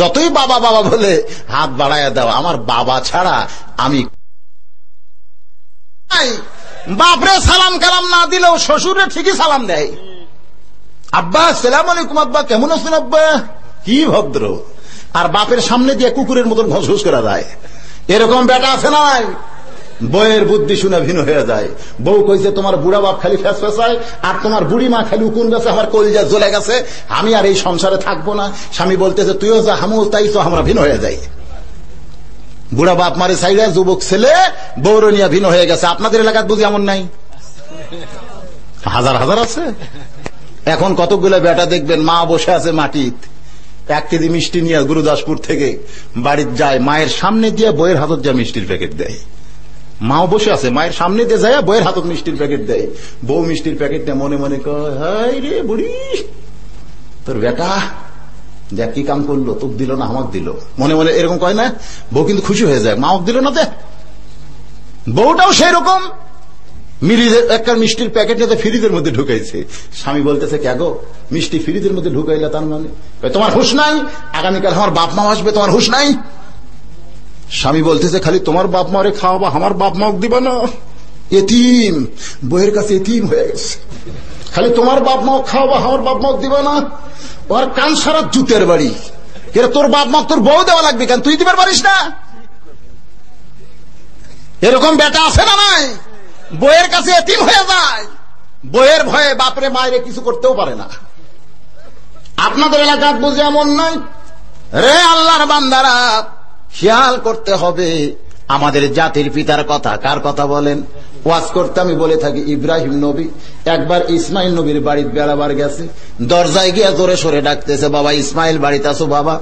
যতই বাবা বাবা বলে হাত বাড়াইয়া দাও, আমার বাবা ছাড়া আমি বাপরে সালাম কালাম না দিলেও শ্বশুরে ঠিকই সালাম দেয়। আব্বা আসসালামু আলাইকুম, আব্বা কেমন আছেন আব্বা, কি ভদ্র। আর বাপের সামনে দিয়ে কুকুরের মতন ঘসঘস করা যায়, এরকম বেটা আছে না? বউয়ের বুদ্ধি শুনে ভিন্ন হয়ে যায়। বউ কইছে তোমার বুড়া বাপ খালি ফেস ফেসায়, আর তোমার বুড়ি মা খালি উকুন গেছে, আমার কলিজা জ্বলে গেছে, আমি আর এই সংসারে থাকবো না। স্বামী বলতেছে তুইও যা, হামু তাই তো, আমরা ভিন্ন হয়ে যাই। বুড়া বাপ মারে সাইডে যুবক ছেলে বউর নিয়ে ভিন্ন হয়ে গেছে। আপনাদের এলাকার বুঝি এমন নাই? হাজার হাজার আছে। এখন কতগুলো বেটা দেখবেন মা বসে আছে মাটিত, এক কেজি মিষ্টি নিয়ে গুরুদাসপুর থেকে বাড়ির যায়, মায়ের সামনে দিয়ে বউয়ের হাতত যা মিষ্টির প্যাকেট দেয়। মাও বসে আছে, মায়ের সামনে দিয়ে যায় বউয়ের হাতত মিষ্টির প্যাকেট দেয়। বউ মিষ্টির প্যাকেট দেয়, মনে মনে কয় হায় রে বুড়ি তোর বেটা যা কি কাম করলো, তোর দিল না আমাকে দিল, মনে মনে এরকম কয় না? বউ কিন্তু খুশি হয়ে যায়, মাও দিল না দে। বউটাও সেই রকম একটা মিষ্টির প্যাকেট নিয়ে ফ্রিজের মধ্যে ঢুকাইছে। স্বামী বলতেছে কে গো মিষ্টি ফ্রিজের মধ্যে ঢুকাইলা, তার মানে তোমার হুঁশ নাই, আগামীকাল আমার বাপ মা আসবে, তোমার হুঁশ নাই। স্বামী বলতেছে খালি তোমার বাপ মারে খাওয়াবা, আমার বাপ মাও দিবা না, এতিম বইয়ের কাছে এতিম হয়ে গেছে। খালি তোমার বাপ মাও খাওয়াবা, আমার বাপ মাও দিবা না। ওর কান সারা জুতের বাড়ি, এরা তোর বাপ মা তোর বউ দেওয়া লাগবে কেন, তুই দিবার পারিস না? এরকম বেটা আছে না নাই? বইয়ের কাছে এতিম হয়ে যায়, বইয়ের ভয়ে বাপরে মায়ের কিছু করতেও পারে না। আপনাদের এলাকার বুঝে এমন নাই? রে আল্লাহর বান্দারা, খেয়াল করতে হবে আমাদের জাতির পিতার কথা। কার কথা বলেন? ওয়াজ করতে আমি বলে থাকি, ইব্রাহিম নবী একবার ইসমাইল নবীর বাড়ির বেড়াবার গেছে, দরজায় গিয়ে জোরে সরে ডাকতেছে, বাবা ইসমাইল বাড়িতে আসো, বাবা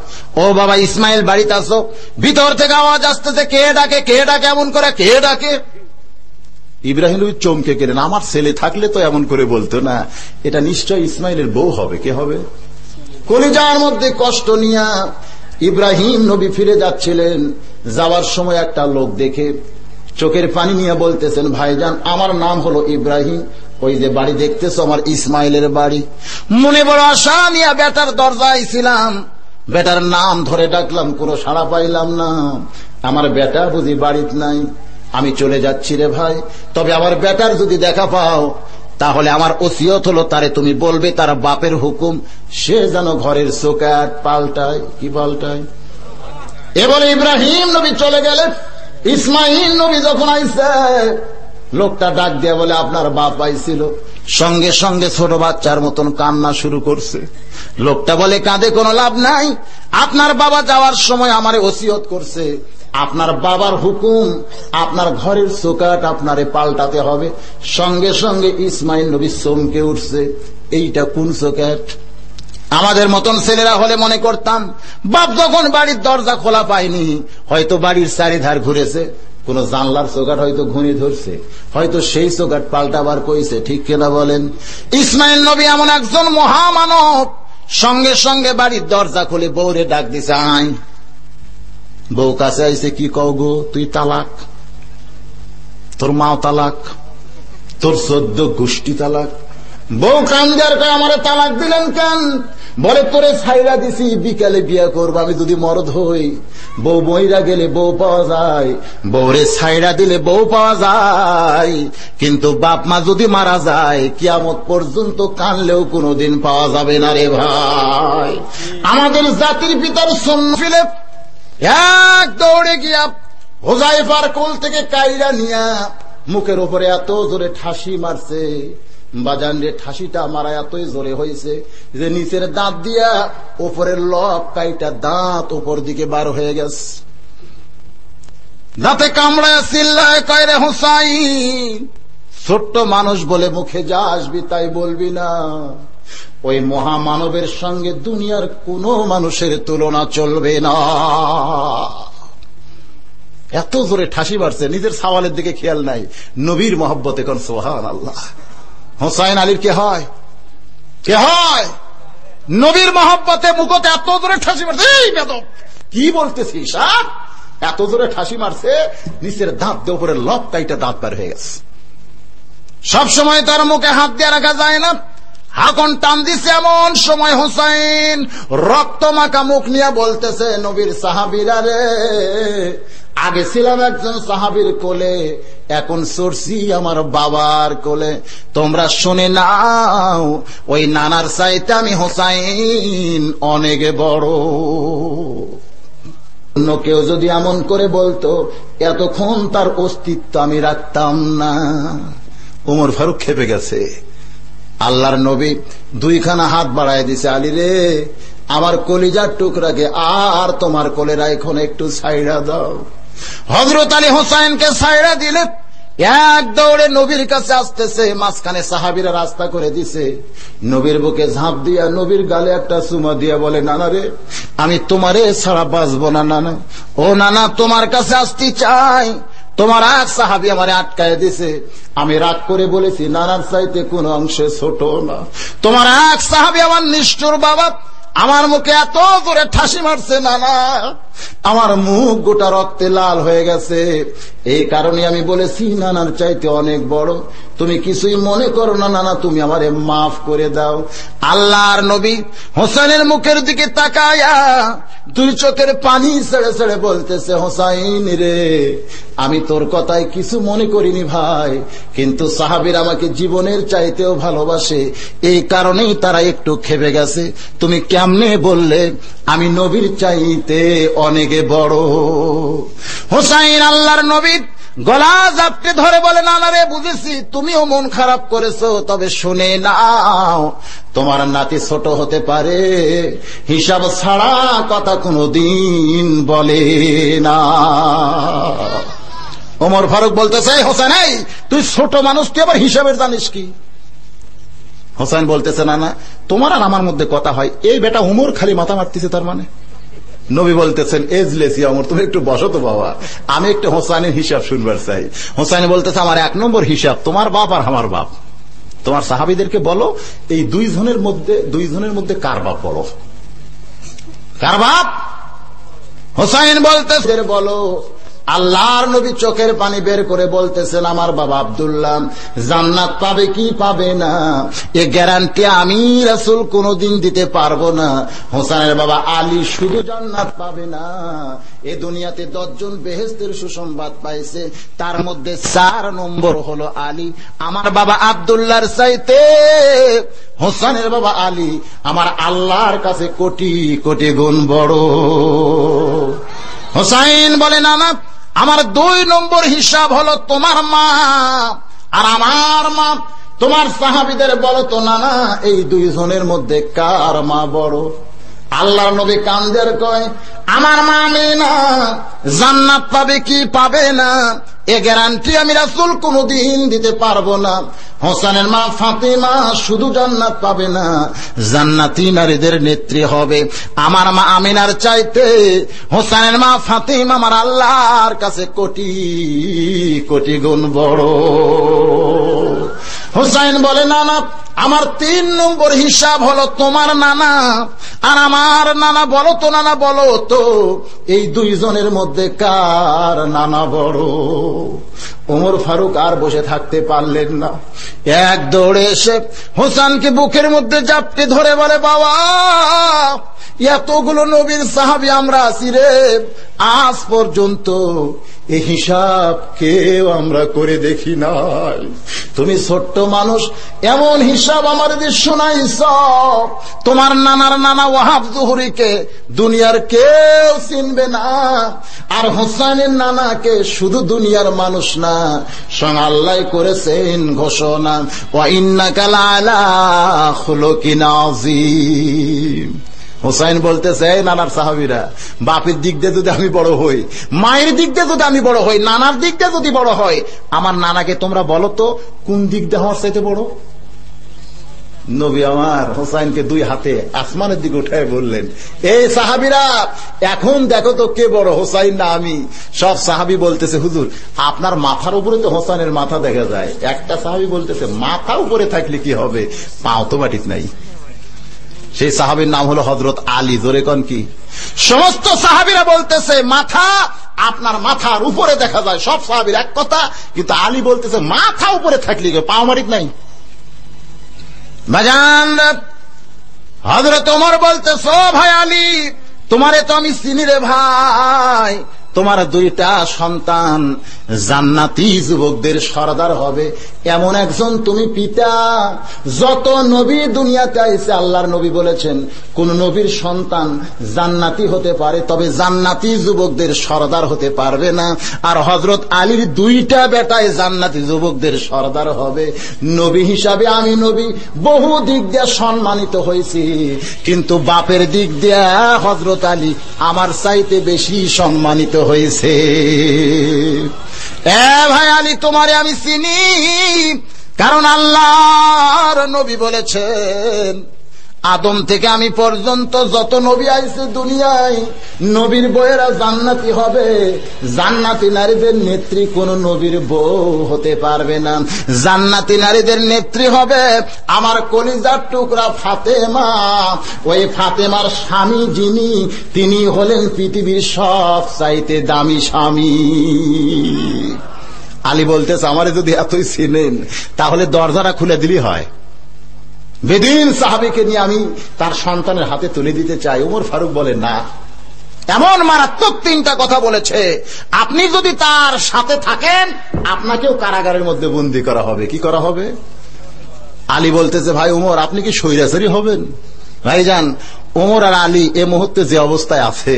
ও বাবা ইসমাইল বাড়িতে আসো। ভিতর থেকে আওয়াজ আসতেছে, কে ডাকে কে ডাকে, এমন করে কে ডাকে। ইব্রাহিম নবী চমকে গেলেন, আমার ছেলে থাকলে তো এমন করে বলতো না, এটা নিশ্চয় ইসমাইলের বউ হবে, কে হবে। কলিজার মধ্যে কষ্ট নিয়ে ইব্রাহিম নবী ফিরে যাচ্ছিলেন, যাওয়ার সময় একটা লোক দেখে চোখের পানি নিয়ে বলতেছেন, ভাইজান আমার নাম হলো ইব্রাহিম, ওই যে বাড়ি দেখতেছ আমার ইসমাইলের বাড়ি। মনে বড় আশা নিয়ে বেটার দরজায় ছিলাম, বেটার নাম ধরে ডাকলাম, কোনো সাড়া পাইলাম না। আমার বেটা বুঝি বাড়িতে নাই, আমি চলে যাচ্ছি রে ভাই, তবে আমার বেটার যদি দেখা পাও তাহলে আমার ওসিয়ত হলো তারে তুমি বলবে তার বাপের হুকুম, সে যেন ঘরের চৌকাঠ পাল্টায়। কি পাল্টায়? এবারে ইব্রাহিম নবী চলে গেলেন, ইসমাইল নবী যখন আইছে, লোকটা ডাক দিয়ে বলে আপনার বাপ আইছিল। সঙ্গে সঙ্গে ছোট বাচ্চার মতন কান্না শুরু করছে। লোকটা বলে কাঁদে কোনো লাভ নাই, আপনার বাবা যাওয়ার সময় আমারে ওসিয়ত করছে, আপনার বাবার হুকুম আপনার ঘরের চৌকাঠ আপনারে পাল্টাতে হবে। সঙ্গে সঙ্গে ইসমাইল নবী চমকে উঠছে, এইটা কোন চৌকাঠ? আমাদের মতন ছেলেরা হলে মনে করতাম বাপ যখন বাড়ির দরজা খোলা পায়নি, হয়তো বাড়ির চারিধার ঘুরেছে, কোন জানলার চৌকাঠ হয়তো ঘুরে ধরছে, হয়তো সেই চৌকাঠ পাল্টাবার কইছে, ঠিক কিনা বলেন। ইসমাইল নবী এমন একজন মহামানব, সঙ্গে সঙ্গে বাড়ির দরজা খুলে বউরে ডাক দিছে, আয়। বউ কাছে আইসে, কি কও গো, তুই তালাক, তোর মাও তালাক, তোর 14 গোষ্ঠী তালাক। বউ কান্দার কয় আমারে তালাক দিলেন কেন? বলে তোরে ছাইরা দিছি, বিকালে বিয়ে করব, আমি যদি মরদ হই। বউ বইরা গেলে বউ পাওয়া যায়, বউরে ছাইরা দিলে বউ পাওয়া যায়, কিন্তু বাপ মা যদি মারা যায় কিয়ামত পর্যন্ত কানলেও কোনোদিন পাওয়া যাবে না রে ভাই। আমাদের জাতির পিতার সুন্নাহ ফিলে এক দৌড়ে গিয়া হুজাইফার কোল থেকে কাইরা নিয়া মুখের উপরে এত জোরে ঠাসি মারছে, বাজান রে ঠাসিটা মারা এতই জোরে হয়েছে যে নিচের দাঁত দিয়া উপরের লব কাইটা দাঁত উপর দিকে বার হয়ে গেছে। দাঁতে কামড়ায় চিল্লায় কয়, রে হুসাইন, ছোট্ট মানুষ বলে মুখে যা আসবি তাই বলবি না, ওই মহামানবের সঙ্গে দুনিয়ার কোন মানুষের তুলনা চলবে না। এত জোরে ঠাসি মারছে, নিজের সাওয়ালের দিকে খেয়াল নাই, নবীর মহব্বতে কোন সুবহানাল্লাহ। হোসাইন আলীর কে হয়, কে হয়? নবীর মহব্বতে মুখতে এত জোরে ঠাসি মারছে, এই বেদব কি বলতেছিস, এত জোরে ঠাসি মারছে নিচের দাঁত দিয়ে উপরে লব কাইটা দাঁত বের হয়ে গেছে। সবসময় তার মুখে হাত দিয়ে রাখা যায় না, হাকন টান দিছে। এমন সময় হোসাইন রক্ত মাখা মুখ নিয়ে বলতেছে, নবীর সাহাবীরা রে, আগে ছিলাম একজন সাহাবীর কোলে, এখন সরছি আমার বাবার কোলে। তোমরা শুনে নাও, ওই নানার চাইতে আমি হোসাইন অনেক বড়। অন্য কেউ যদি এমন করে বলতো, এতক্ষণ তার অস্তিত্ব আমি রাখতাম না। ওমর ফারুক খেপে গেছে। আল্লাহর নবী দুইখানা হাত বাড়ায় দিছে, আলী রে, আমার কলিজার টুকরাকে আর তোমার কোলে রাখো না, একটু ছাইড়া দাও। হযরত আলী হোসাইনকে ছাইড়া দিলে, এক দৌড়ে নবীর কাছে আসতেছে, মাঝখানে সাহাবীরা রাস্তা করে দিছে। নবীর বুকে ঝাঁপ দিয়া, নবীর গালে একটা চুমা দিয়া বলে, নানা রে, আমি তোমারে ছাড়া বাঁচবো না। নানা, ও নানা, তোমার কাছে আসতে চাই। তোমার এক সাহাবী আমারে আটকায় দিছে, আমি রাগ করে বলেছি নানার চাইতে কোন অংশে ছোট না। তোমার এক সাহাবী, আমার নিষ্ঠুর বাবা, আমার মুখে এত জোরে ঠাসি মারছে নানা, আমার মুখ গোটা রক্তে লাল হয়ে গেছে। এই কারণে আমি বলেছি নানার চাইতে অনেক বড়। তুমি কিছুই মনে করো না নানা, তুমি আমারে মাফ করে দাও। আল্লাহর নবী হোসেনের মুখের দিকে তাকায়া দুই চোখের পানি ছেড়ে ছেড়ে বলতেছে, হোসাইন রে, আমি তোর কথায় কিছু মনে করিনি ভাই, কিন্তু সাহাবীরা আমাকে জীবনের চাইতেও ভালোবাসে, এই কারণেই তারা একটু খেপে গেছে। তুমি কেমনে বললে আমি নবীর চাইতে অনেকে বড়? হোসাইন আল্লাহর নবী গলা জাপটে ধরে বলে, নানা রে, বুঝেছি তুমিও মন খারাপ করেছো, তবে শুনে নাও, তোমার নাতি ছোট হতে পারে, হিসাব ছাড়া কথা কোনদিন বলে না। ওমর ফারুক বলতেছে, হোসেন এই, তুই ছোট মানুষ, তুই আবার হিসাবের জানিস কি? হোসেন বলতেছে, না না, তোমার আর আমার মধ্যে কথা হয়, এই বেটা ওমর খালি মাথা মারতেছে। তার মানে নবী বলতেছেন, এজলেসিয়া ওমর, তুমি একটু বসো তো বাবা, আমি একটু হোসাইনের হিসাব শুনবার চাই। হোসাইন বলতেছে, আমার এক নম্বর হিসাব তোমার বাপ আর আমার বাপ। তোমার সাহাবীদেরকে বলো, এই দুইজনের মধ্যে কার বাপ বড়, কার বাপ? হোসাইন বলতেছে, বলো। আল্লাহর নবী চোখের পানি বের করে বলতেছেন, আমার বাবা আব্দুল্লাহ জান্নাত পাবে কি পাবে না, এ গ্যারান্টি আমি রাসূল কোনদিন দিতে পারবো না। হোসেনের বাবা আলী শুধু জান্নাত পাবে না, এ দুনিয়াতে 10 জন বেহেশতের সুসংবাদ পাইছে, তার মধ্যে 4 নম্বর হলো আলী। আমার বাবা আব্দুল্লাহর চাইতে হোসেনের বাবা আলী আমার আল্লাহর কাছে কোটি কোটি গুণ বড়। হোসাইন বলে, নানা, আমার 2 নম্বর হিসাব হলো তোমার মা আর আমার মা। তোমার সাহাবীদের বলো তো নানা, এই দুইজনের মধ্যে কার মা বড়? আল্লাহর নবী কান্দের কয়, আমার মা না জান্নাত পাবে কি পাবে না, এ গ্যারান্টি আমি রাসূল কোনদিন দিতে পারবো না। হোসেনের মা ফাতেমা শুধু জান্নাত পাবে না, জান্নাতি নারীদের নেত্রী হবে। আমার মা আমিনার চাইতে হোসেনের মা ফাতেমা আমার আল্লাহর কাছে কোটি কোটি গুণ বড়। হোসাইন বলে, নানা, আমার 3 নম্বর হিসাব হলো তোমার নানা আর আমার নানা। বলো তো নানা, বলো তো এই দুইজনের মধ্যে কার নানা বড়? ওমর ফারুক আর বসে থাকতে পারলেন না, এক দৌড়ে এসে হোসেনকে বুকের মধ্যে জাপটে ধরে বলে, বাবা, এতগুলো নবীর সাহাবী আমরা আছি রে, আজ পর্যন্ত এই হিসাব কেউ আমরা করে দেখি নাই। তুমি ছোট্ট মানুষ, এমন হিসাব আমার শোনাইছ। তোমার নানার নানা ওয়াহাব যুহরীকে দুনিয়ার কেউ চিনবে না, আর হোসেনের নানাকে শুধু দুনিয়ার মানুষ না, স্বয়ং আল্লাহ করেছেন ঘোষণা, ওয়া ইন্নাকা লাআলা খুলুকিন আযীম। হোসাইন বলতেছে, নানার সাহাবীরা, বাপের দিক দিয়ে যদি আমি বড় হই, মায়ের দিক দিয়ে যদি আমি বড় হই, নানার দিক দিয়ে যদি বড় হয়, আমার নানাকে তোমরা বলো তো কোন দিক দিয়ে আমার চাইতে বড়? নবী আমার হোসাইনকে 2 হাতে আসমানের দিকে উঠায় বললেন, এই সাহাবীরা, এখন দেখো তো কে বড়, হোসাইন না আমি? সব সাহাবী বলতেছে, হুজুর, আপনার মাথার উপরে তো হোসাইনের মাথা দেখা যায়। একটা সাহাবী বলতেছে, মাথা উপরে থাকলে কি হবে, পাও তো মাটিতে নাই। সেই সাহাবীর নাম হলো হযরত আলী। জোরে কোন কি? সমস্ত সাহাবীরা বলতেছে, মাথা আপনার মাথার উপরে দেখা যায়, সব সাহাবীর এক কথা, কিন্তু আলী বলতেছে, মাথা উপরে থাকলে পাও মাটিতে নাই। বাজান হযরত ওমর বলতেছো, ভাই আলী তোমারে তো আমি চিনি রে ভাই, তোমার দুইটা সন্তান জান্নাতি যুবকদের সরদার হবে এমন একজন তুমি পিতা। যত নবী দুনিয়াতে আইছে আল্লাহর নবী বলেছেন কোন নবীর সন্তান জান্নাতি হতে পারে, তবে জান্নাতি যুবকদের সরদার হতে পারবে না। আর হযরত আলীর দুইটা বেটায় জান্নাতি যুবকদের সরদার হবে। নবী হিসাবে আমি নবী বহু দিক দিয়ে সম্মানিত হয়েছি, কিন্তু বাপের দিক দিয়ে হযরত আলী আমার চাইতে বেশি সম্মানিত হয়েছে। এ ভাই আলী তোমারে আমি চিনি, কারণ আল্লাহর নবী বলেছেন আদম থেকে আমি পর্যন্ত যত নবী আইছে দুনিয়ায় নবীর বউয়েরা জান্নাতি হবে। জান্নাতি নারীদের নেত্রী কোন নবীর বউ হতে পারবে না। জান্নাতি নারীদের নেত্রী হবে আমার কলিজার টুকরা ফাতেমা। ওই ফাতেমার স্বামী যিনি, তিনি হলেন পৃথিবীর সব চাইতে দামি স্বামী। আলী বলতেছে আমারে যদি এতই চিনেন তাহলে দরজাটা খুলে দিলি হয়। বেদিন সাহাবিকে নিয়ে আমি তার সন্তানের হাতে তুলে দিতে চাই। ওমর ফারুক বলে না, এমন মারাত্মক তিনটা কথা বলেছে, আপনি যদি তার সাথে থাকেন আপনাকেও কারাগারের মধ্যে বন্দী করা হবে। কি করা হবে? আলী বলতেছে ভাই ওমর আপনি কি স্বৈরাচারী হবেন? ভাইজান ওমর আর আলী এ মুহূর্তে যে অবস্থায় আছে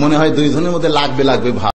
মনে হয় দুইজনের মধ্যে লাগবে লাগবে ভাব।